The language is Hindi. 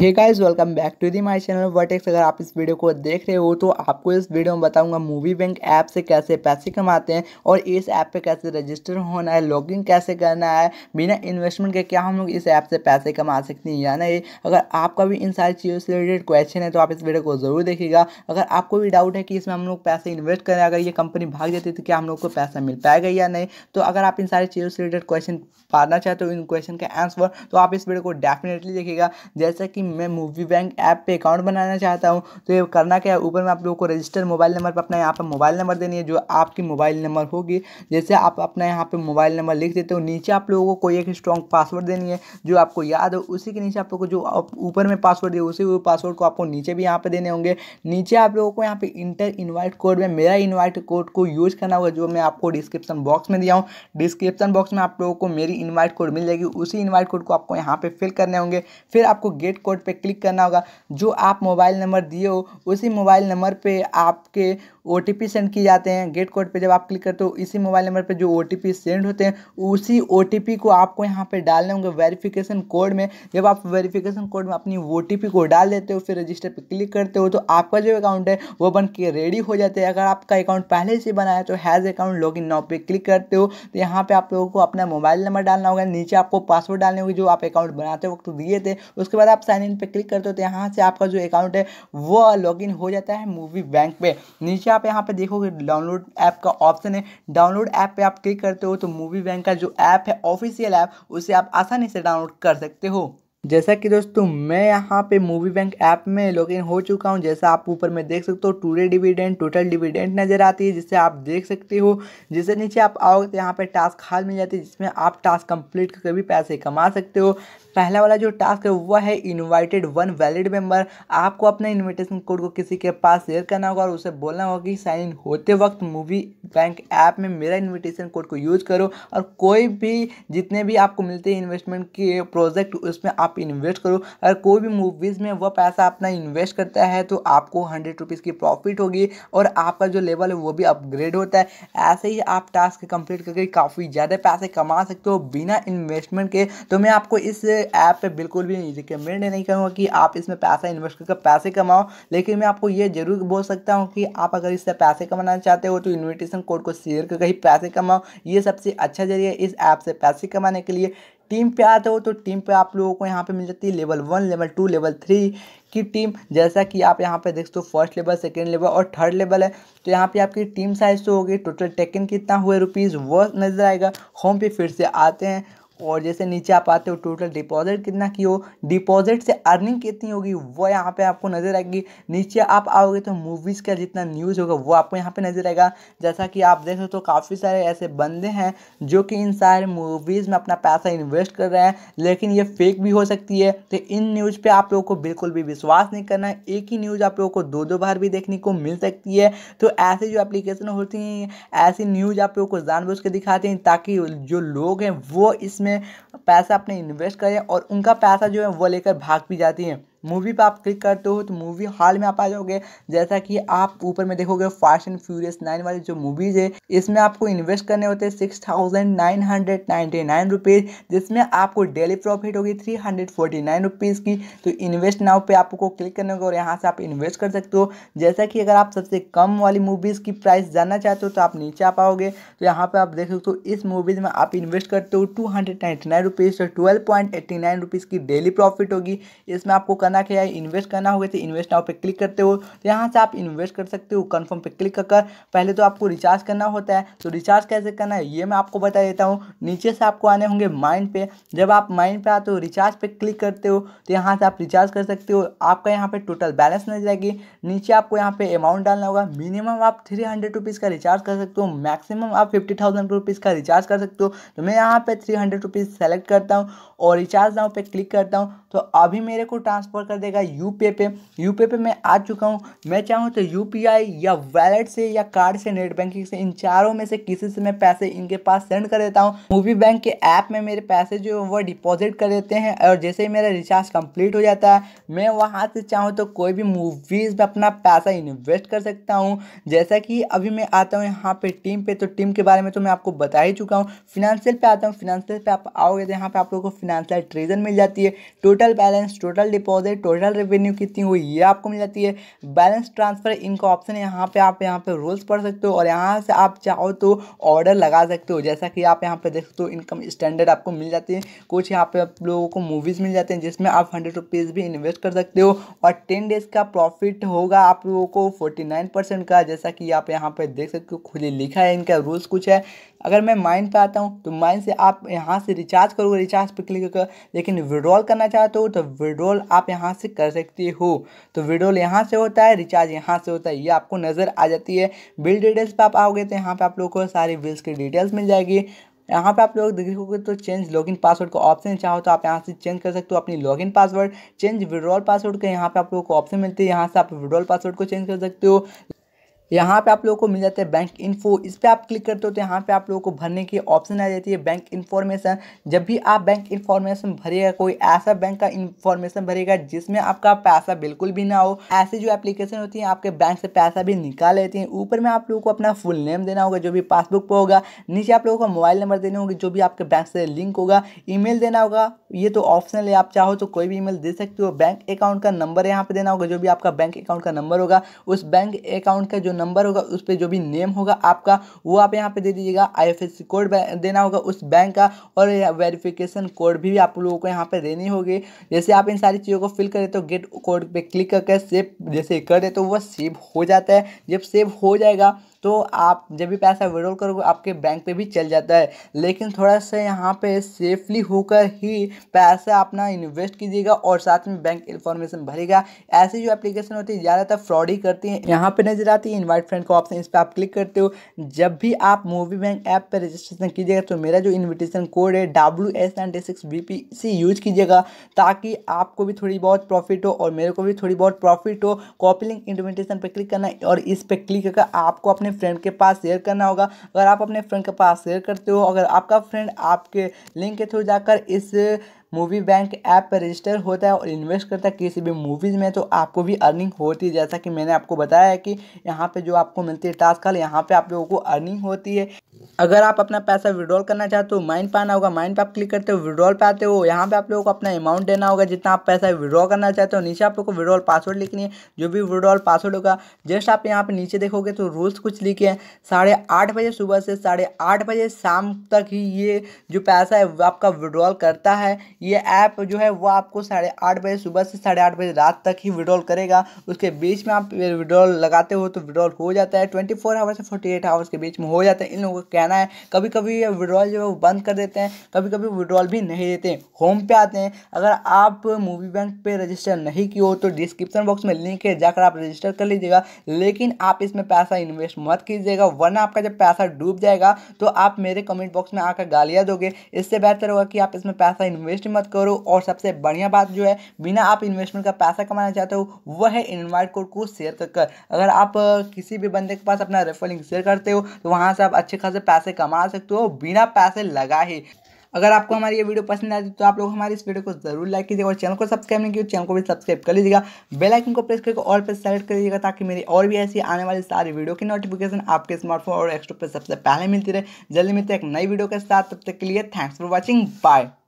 Hey guys welcome back to the my channel Vertex. अगर आप इस वीडियो को देख रहे हो तो आपको इस वीडियो में बताऊंगा मूवी बैंक ऐप से कैसे पैसे कमाते हैं और इस ऐप पे कैसे रजिस्टर होना है, लॉगिन कैसे करना है, बिना इन्वेस्टमेंट के क्या हम लोग इस ऐप से पैसे कमा सकते हैं या नहीं। अगर आपका भी इन सारी चीज़ों से रिलेटेड क्वेश्चन है तो आप इस वीडियो को ज़रूर देखिएगा। अगर आपको भी डाउट है कि इसमें हम लोग पैसे इन्वेस्ट करें, अगर ये कंपनी भाग जाती तो क्या हम लोग को पैसा मिल पाएगा या नहीं, तो अगर आप इन सारी चीज़ों से रिलेटेड क्वेश्चन पाना चाहते हो, इन क्वेश्चन का आंसर, तो आप इस वीडियो को डेफिनेटली देखिएगा। जैसे कि मैं मूवी बैंक ऐप पे अकाउंट बनाना चाहता हूँ तो ये करना क्या है, ऊपर में आप लोगों को रजिस्टर मोबाइल नंबर पर अपना यहाँ पर मोबाइल नंबर देनी है जो आपकी मोबाइल नंबर होगी। जैसे आप अपना यहाँ पे मोबाइल नंबर लिख देते हो, नीचे आप लोगों को कोई एक स्ट्रॉन्ग पासवर्ड देनी है जो आपको याद हो। उसी के नीचे आप लोग को जो ऊपर में पासवर्ड दिया उसी पासवर्ड को आपको नीचे भी यहाँ पर देने होंगे। नीचे आप लोगों को यहाँ पर इंटर इन्वाइट कोड में मेरा इन्वाइट कोड को यूज करना होगा जो मैं आपको डिस्क्रिप्शन बॉक्स में दिया हूँ। डिस्क्रिप्शन बॉक्स में आप लोगों को मेरी इन्वाइट कोड मिल जाएगी, उसी इन्वाइट कोड को आपको यहाँ पर फिल करने होंगे। फिर आपको गेट कोड पे क्लिक करना होगा। जो आप मोबाइल नंबर दिए हो उसी मोबाइल नंबर पे आपके OTP सेंड किए जाते हैं। गेट कोड पे जब आप क्लिक करते हो इसी मोबाइल नंबर पे जो OTP सेंड होते हैं उसी OTP को आपको यहाँ पे डालने होंगे वेरिफिकेशन कोड में। जब आप वेरिफिकेशन कोड में अपनी OTP को डाल देते हो फिर रजिस्टर पे क्लिक करते हो तो आपका जो अकाउंट है वो बन के रेडी हो जाता है। अगर आपका अकाउंट पहले से बना है तो has account log in now पे क्लिक करते हो तो यहाँ पर आप लोगों को अपना मोबाइल नंबर डालना होगा। नीचे आपको पासवर्ड डालने होगी जो आप अकाउंट बनाते वक्त दिए थे। उसके बाद आप साइन इन पे क्लिक करते हो तो यहाँ से आपका जो अकाउंट है वो लॉग इन हो जाता है मूवी बैंक पे। नीचे आप यहाँ पे देखोगे डाउनलोड ऐप का ऑप्शन है, डाउनलोड ऐप पे आप क्लिक करते हो तो मूवी बैंक का जो ऐप है ऑफिशियल ऐप उसे आप आसानी से डाउनलोड कर सकते हो। जैसा कि दोस्तों मैं यहाँ पे मूवी बैंक ऐप में लॉगिन हो चुका हूँ। जैसा आप ऊपर में देख सकते हो टूडे डिविडेंड, टोटल डिविडेंड नज़र आती है जिसे आप देख सकते हो। जिससे नीचे आप आओगे तो यहाँ पे टास्क हाल मिल जाती है जिसमें आप टास्क कंप्लीट करके भी पैसे कमा सकते हो। पहला वाला जो टास्क है वह है इन्वाइटेड वन वैलिड मेम्बर। आपको अपना इन्विटेशन कोड को किसी के पास शेयर करना होगा और उसे बोलना होगा कि साइन इन होते वक्त मूवी बैंक ऐप में मेरा इन्विटेशन कोड को यूज़ करो और कोई भी जितने भी आपको मिलते हैं इन्वेस्टमेंट के प्रोजेक्ट उसमें आप इन्वेस्ट करो। अगर कोई भी मूवीज़ में वह पैसा अपना इन्वेस्ट करता है तो आपको 100 रुपीज़ की प्रॉफिट होगी और आपका जो लेवल है वो भी अपग्रेड होता है। ऐसे ही आप टास्क कंप्लीट करके काफ़ी ज़्यादा पैसे कमा सकते हो बिना इन्वेस्टमेंट के। तो मैं आपको इस ऐप पे बिल्कुल भी रिकमेंड नहीं करूँगा कि आप इसमें पैसा इन्वेस्ट करके पैसे कमाओ, लेकिन मैं आपको ये जरूर बोल सकता हूँ कि आप अगर इससे पैसे कमाना चाहते हो तो इन्विटेशन कोड को शेयर करके ही पैसे कमाओ। ये सबसे अच्छा जरिया है इस ऐप से पैसे कमाने के लिए। टीम पे आते हो तो टीम पे आप लोगों को यहाँ पे मिल जाती है लेवल 1, लेवल 2, लेवल 3 की टीम। जैसा कि आप यहाँ पे देखते हो फर्स्ट लेवल, सेकंड लेवल और थर्ड लेवल है। तो यहाँ पे आपकी टीम साइज तो होगी, टोटल टेकन कितना हुआ रुपीज़ वो नज़र आएगा। होम पे फिर से आते हैं और जैसे नीचे आप आते हो टोटल डिपॉजिट कितना की हो, डिपॉजिट से अर्निंग कितनी होगी वो यहाँ पे आपको नज़र आएगी। नीचे आप आओगे तो मूवीज़ का जितना न्यूज़ होगा वो आपको यहाँ पे नज़र आएगा। जैसा कि आप देख सकते हो तो काफ़ी सारे ऐसे बंदे हैं जो कि इन सारे मूवीज़ में अपना पैसा इन्वेस्ट कर रहे हैं, लेकिन ये फेक भी हो सकती है। तो इन न्यूज़ पर आप लोगों को बिल्कुल भी विश्वास नहीं करना है। एक ही न्यूज़ आप लोगों को 2-2 बार भी देखने को मिल सकती है। तो ऐसे जो एप्लीकेशन होती हैं ऐसी न्यूज़ आप लोगों को जानबूझ के दिखाते हैं ताकि जो लोग हैं वो इसमें पैसा अपने इन्वेस्ट करें और उनका पैसा जो है वो लेकर भाग भी जाती है। मूवी पर आप क्लिक करते हो तो मूवी हॉल में आप आ जाओगे। जैसा कि आप ऊपर में देखोगे फास्ट एंड फ्यूरियस 9 वाली जो मूवीज़ है इसमें आपको इन्वेस्ट करने होते हैं 6,999 रुपीज़, जिसमें आपको डेली प्रॉफिट होगी 349 रुपीज़ की। तो इन्वेस्ट नाउ पे आपको क्लिक करने होगा और यहाँ से आप इन्वेस्ट कर सकते हो। जैसा कि अगर आप सबसे कम वाली मूवीज़ की प्राइस जानना चाहते हो तो आप नीचे आ पाओगे। तो यहाँ पर आप देख सकते हो इस मूवीज़ में आप इन्वेस्ट करते हो 299 रुपीज़, तो 12.89 रुपीज़ की डेली प्रॉफिट होगी। इसमें आपको क्या है इन्वेस्ट करना होगा तो इन्वेस्ट नाउ पे क्लिक करते हो तो यहाँ से आप इन्वेस्ट कर सकते हो। कंफर्म पे क्लिक कर पहले तो आपको रिचार्ज करना होता है, तो रिचार्ज कैसे करना है ये मैं आपको बता देता हूँ। नीचे से आपको आने होंगे माइंड पे। जब आप माइंड पे आते हो रिचार्ज पे क्लिक करते हो तो यहाँ से आप रिचार्ज कर सकते हो। आपका यहाँ पे टोटल बैलेंस नजर आएगी। नीचे आपको यहाँ पे अमाउंट डालना होगा। मिनिमम आप 300 रुपीज़ का रिचार्ज कर सकते हो, मैक्सिमम आप 50,000 रुपीज़ का रिचार्ज कर सकते हो। तो मैं यहाँ पे 300 रुपीज़ सेलेक्ट करता हूँ और रिचार्ज नाउ पे क्लिक करता हूँ तो अभी मेरे को ट्रांसफर कर देगा यूपीआई पे। यूपीआई पे मैं आ चुका हूँ। मैं चाहूँ तो यूपीआई या वैलेट से या कार्ड से, नेट बैंकिंग से, इन चारों में से किसी से मैं पैसे इनके पास सेंड कर देता हूँ। मूवी बैंक के ऐप में मेरे पैसे जो है वो डिपॉजिट कर देते हैं और जैसे ही मेरा रिचार्ज कंप्लीट हो जाता है मैं वहाँ से चाहूँ तो कोई भी मूवीज़ में अपना पैसा इन्वेस्ट कर सकता हूँ। जैसा कि अभी मैं आता हूँ यहाँ पर टीम पर, तो टीम के बारे में तो मैं आपको बता ही चुका हूँ। फिनेंशियल पर आता हूँ। फिनेंशियल पर आप आओगे तो यहाँ पर आप लोगों को फिनेंशियल ट्रेजर मिल जाती है। टोटल बैलेंस, टोटल डिपॉजिट दे टोटल रेवेन्यू कितनी हुई ये आपको मिल जाती है। बैलेंस ट्रांसफर इनका ऑप्शन है, यहाँ पे आप यहाँ पे रूल्स पढ़ सकते हो और यहाँ से आप चाहो तो ऑर्डर लगा सकते हो। जैसा कि आप यहाँ पे देख सकते हो इनकम स्टैंडर्ड आपको मिल जाती है। कुछ यहाँ पे आप लोगों को मूवीज़ मिल जाते हैं जिसमें आप 100 रुपीज़ भी इन्वेस्ट कर सकते हो और 10 डेज़ का प्रॉफिट होगा आप लोगों को 49% का। जैसा कि आप यहाँ पर देख सकते हो खुली लिखा है, इनका रूल्स कुछ है। अगर मैं माइन पे आता हूँ तो माइन से आप यहाँ से रिचार्ज करोगे, रिचार्ज पे क्लिक कर, लेकिन विड्रॉल करना चाहते हो तो विड्रॉल आप यहाँ से कर सकते हो। तो विड्रॉल यहाँ से होता है, रिचार्ज यहाँ से होता है, ये आपको नज़र आ जाती है। बिल डिटेल्स पे आप आओगे तो यहाँ पे आप लोगों को सारी बिल्स की डिटेल्स मिल जाएगी। यहाँ पे आप लोग देखोगे तो चेंज लॉगिन पासवर्ड का ऑप्शन, चाहो तो आप यहाँ से चेंज कर सकते हो अपनी login password. Change withdrawal password का यहाँ पे आप लोगों को ऑप्शन मिलती है, यहाँ से आप विड्रॉल पासवर्ड को चेंज कर सकते हो। यहाँ पे आप लोगों को मिल जाता है बैंक इन्फो, इस पर आप क्लिक करते हो तो यहाँ पे आप लोगों को भरने की ऑप्शन आ जाती है बैंक इन्फॉर्मेशन। जब भी आप बैंक इन्फॉर्मेशन भरिएगा, कोई ऐसा बैंक का इन्फॉर्मेशन भरिएगा जिसमें आपका पैसा बिल्कुल भी ना हो, ऐसी जो एप्लीकेशन होती है आपके बैंक से पैसा भी निकाल लेती है। ऊपर में आप लोगों को अपना फुल नेम देना होगा जो भी पासबुक पर होगा, नीचे आप लोगों को मोबाइल नंबर देने होंगे जो भी आपके बैंक से लिंक होगा, ईमेल देना होगा, ये तो ऑप्शनल है, आप चाहो तो कोई भी ईमेल दे सकते हो। बैंक अकाउंट का नंबर यहाँ पर देना होगा, जो भी आपका बैंक अकाउंट का नंबर होगा, उस बैंक अकाउंट का जो नंबर होगा उस पर जो भी नेम होगा आपका वो आप यहाँ पे दे दीजिएगा। आईएफएससी कोड देना होगा उस बैंक का और वेरिफिकेशन कोड भी आप लोगों को यहाँ पे देनी होगी। जैसे आप इन सारी चीज़ों को फिल करें तो गेट कोड पे क्लिक करके सेव जैसे कर दे तो वह सेव हो जाता है। जब सेव हो जाएगा तो आप जब भी पैसा विड्रॉल करोगे आपके बैंक पे भी चल जाता है, लेकिन थोड़ा सा यहाँ पे सेफली होकर ही पैसा अपना इन्वेस्ट कीजिएगा और साथ में बैंक इन्फॉर्मेशन भरेगा। ऐसी जो एप्लीकेशन होती है ज़्यादातर फ्रॉड ही करती है। यहाँ पे नजर आती है इनवाइट फ्रेंड का ऑप्शन, इस पर आप क्लिक करते हो। जब भी आप मूवी बैंक ऐप पर रजिस्ट्रेशन कीजिएगा तो मेरा जो इन्विटेशन कोड है WS96BP इसे यूज कीजिएगा ताकि आपको भी थोड़ी बहुत प्रॉफिट हो और मेरे को भी थोड़ी बहुत प्रॉफिट हो। कॉपी लिंक इन्विटेशन पर क्लिक करना और इस पर क्लिक करके आपको अपने फ्रेंड के पास शेयर करना होगा। अगर आप अपने फ्रेंड के पास शेयर करते हो, अगर आपका फ्रेंड आपके लिंक के थ्रू जाकर इस मूवी बैंक ऐप पर रजिस्टर होता है और इन्वेस्ट करता है किसी भी मूवीज़ में तो आपको भी अर्निंग होती है। जैसा कि मैंने आपको बताया है कि यहाँ पे जो आपको मिलती है टास्क हल, यहाँ पे आप लोगों को अर्निंग होती है। अगर आप अपना पैसा विड्रॉल करना चाहते हो माइन पे आना होगा, माइन पे आप क्लिक करते हो, विड्रॉल पे आते हो, यहाँ पे आप लोगों को अपना अमाउंट देना होगा जितना आप पैसा विड्रॉल करना चाहते हो। नीचे आप लोगों को विड्रॉल पासवर्ड लिखनी है, जो भी विड्रॉल पासवर्ड होगा जस्ट आप यहाँ पे नीचे देखोगे तो रूल्स कुछ लिखे हैं। 8:30 बजे सुबह से 8:30 बजे शाम तक ही ये जो पैसा है आपका विड्रॉल करता है। ये ऐप जो है वो आपको 8:30 बजे सुबह से 8:30 बजे रात तक ही विड्रॉल करेगा। उसके बीच में आप विड्रॉल लगाते हो तो विड्रॉल हो जाता है। 24 आवर्स से 48 आवर्स के बीच में हो जाता है, इन लोगों का कहना है। कभी कभी विड्रॉल जो है वो बंद कर देते हैं, कभी कभी विड्रॉल भी नहीं देते। होम पे आते हैं, अगर आप मूवी बैंक पे रजिस्टर नहीं किए हो तो डिस्क्रिप्शन बॉक्स में लिंक है, जाकर आप रजिस्टर कर लीजिएगा। लेकिन आप इसमें पैसा इन्वेस्ट मत कीजिएगा वरना आपका जब पैसा डूब जाएगा तो आप मेरे कमेंट बॉक्स में आकर गालियाँ दोगे। इससे बेहतर होगा कि आप इसमें पैसा इन्वेस्ट मत करो। और सबसे बढ़िया बात जो है, बिना आप इन्वेस्टमेंट का पैसा कमाना चाहते हो वह है इनवाइट कोड को शेयर कर। अगर आप किसी भी बंदे के पास अपना रेफर लिंक शेयर करते हो तो वहां से आप अच्छे खासे पैसे कमा सकते हो बिना पैसे लगाए ही। अगर आपको हमारी ये वीडियो पसंद आती है तो आप लोग हमारी इस वीडियो को जरूर लाइक कीजिएगा और चैनल को सब्सक्राइब नहीं किया चैनल को भी सब्सक्राइब कर लीजिएगा। बेल आइकन को प्रेस करके ऑल पर सेलेक्ट कर लीजिएगा ताकि मेरी और भी ऐसी आने वाली सारी वीडियो की नोटिफिकेशन आपके स्मार्टफोन और डेस्कटॉप पर सबसे पहले मिलती रहे। जल्दी मिलते हैं एक नई वीडियो के साथ, तब तक के लिए थैंक्स फॉर वॉचिंग, बाय।